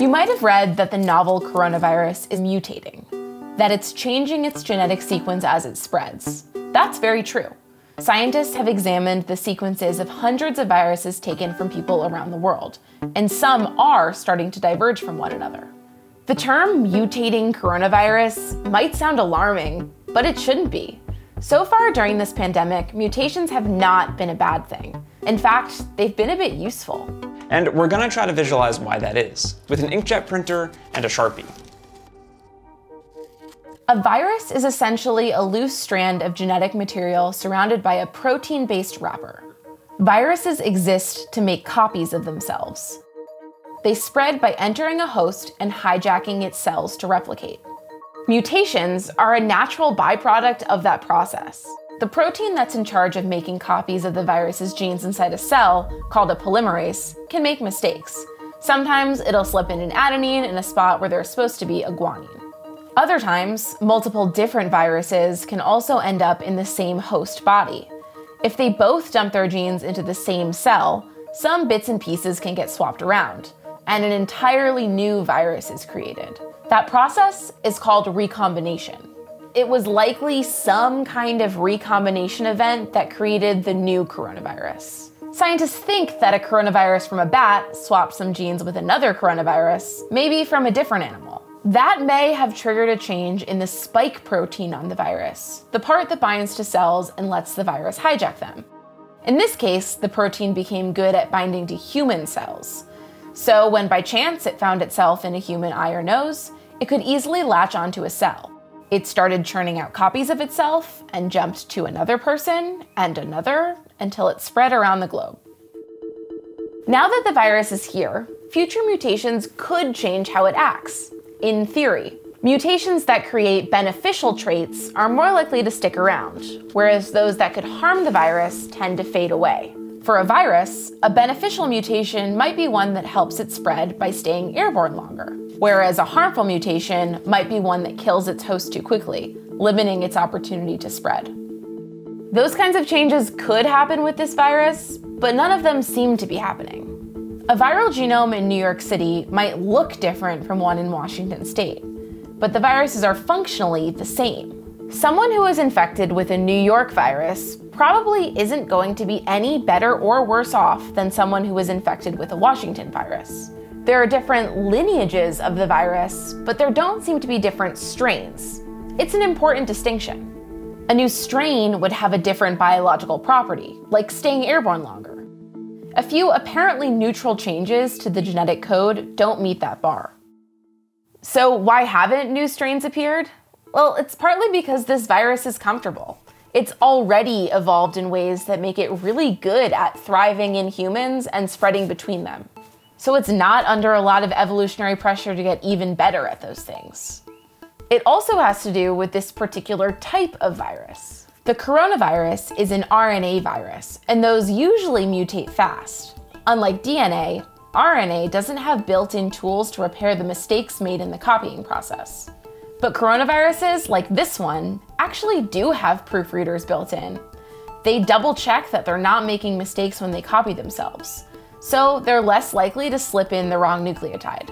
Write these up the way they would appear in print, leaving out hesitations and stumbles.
You might have read that the novel coronavirus is mutating, that it's changing its genetic sequence as it spreads. That's very true. Scientists have examined the sequences of hundreds of viruses taken from people around the world, and some are starting to diverge from one another. The term mutating coronavirus might sound alarming, but it shouldn't be. So far during this pandemic, mutations have not been a bad thing. In fact, they've been a bit useful. And we're gonna try to visualize why that is, with an inkjet printer and a Sharpie. A virus is essentially a loose strand of genetic material surrounded by a protein-based wrapper. Viruses exist to make copies of themselves. They spread by entering a host and hijacking its cells to replicate. Mutations are a natural byproduct of that process. The protein that's in charge of making copies of the virus's genes inside a cell, called a polymerase, can make mistakes. Sometimes it'll slip in an adenine in a spot where there's supposed to be a guanine. Other times, multiple different viruses can also end up in the same host body. If they both dump their genes into the same cell, some bits and pieces can get swapped around, and an entirely new virus is created. That process is called recombination. It was likely some kind of recombination event that created the new coronavirus. Scientists think that a coronavirus from a bat swapped some genes with another coronavirus, maybe from a different animal. That may have triggered a change in the spike protein on the virus, the part that binds to cells and lets the virus hijack them. In this case, the protein became good at binding to human cells. So when by chance it found itself in a human eye or nose, it could easily latch onto a cell. It started churning out copies of itself and jumped to another person and another until it spread around the globe. Now that the virus is here, future mutations could change how it acts. In theory, mutations that create beneficial traits are more likely to stick around, whereas those that could harm the virus tend to fade away. For a virus, a beneficial mutation might be one that helps it spread by staying airborne longer, whereas a harmful mutation might be one that kills its host too quickly, limiting its opportunity to spread. Those kinds of changes could happen with this virus, but none of them seem to be happening. A viral genome in New York City might look different from one in Washington state, but the viruses are functionally the same. Someone who is infected with a New York virus probably isn't going to be any better or worse off than someone who is infected with a Washington virus. There are different lineages of the virus, but there don't seem to be different strains. It's an important distinction. A new strain would have a different biological property, like staying airborne longer. A few apparently neutral changes to the genetic code don't meet that bar. So why haven't new strains appeared? Well, it's partly because this virus is comfortable. It's already evolved in ways that make it really good at thriving in humans and spreading between them. So it's not under a lot of evolutionary pressure to get even better at those things. It also has to do with this particular type of virus. The coronavirus is an RNA virus, and those usually mutate fast. Unlike DNA, RNA doesn't have built-in tools to repair the mistakes made in the copying process. But coronaviruses, like this one, actually do have proofreaders built in. They double-check that they're not making mistakes when they copy themselves, so they're less likely to slip in the wrong nucleotide.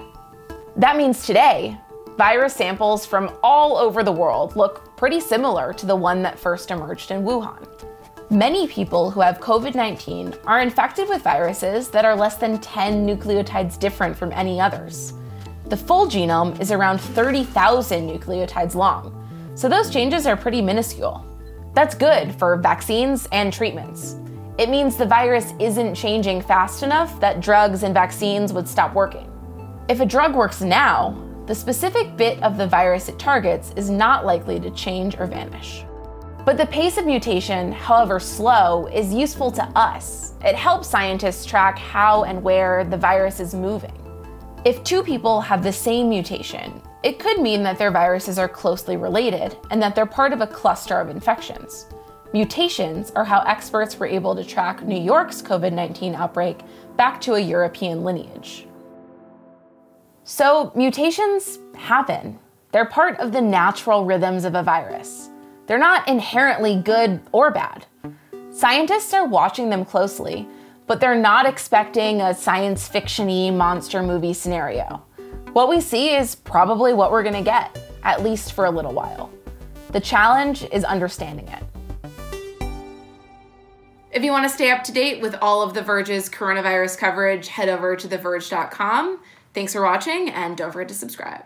That means today, virus samples from all over the world look pretty similar to the one that first emerged in Wuhan. Many people who have COVID-19 are infected with viruses that are less than 10 nucleotides different from any others. The full genome is around 30,000 nucleotides long, so those changes are pretty minuscule. That's good for vaccines and treatments. It means the virus isn't changing fast enough that drugs and vaccines would stop working. If a drug works now, the specific bit of the virus it targets is not likely to change or vanish. But the pace of mutation, however slow, is useful to us. It helps scientists track how and where the virus is moving. If two people have the same mutation, it could mean that their viruses are closely related and that they're part of a cluster of infections. Mutations are how experts were able to track New York's COVID-19 outbreak back to a European lineage. So mutations happen. They're part of the natural rhythms of a virus. They're not inherently good or bad. Scientists are watching them closely, but they're not expecting a science fiction-y monster movie scenario. What we see is probably what we're gonna get, at least for a little while. The challenge is understanding it. If you want to stay up to date with all of The Verge's coronavirus coverage, head over to theverge.com. Thanks for watching, and don't forget to subscribe.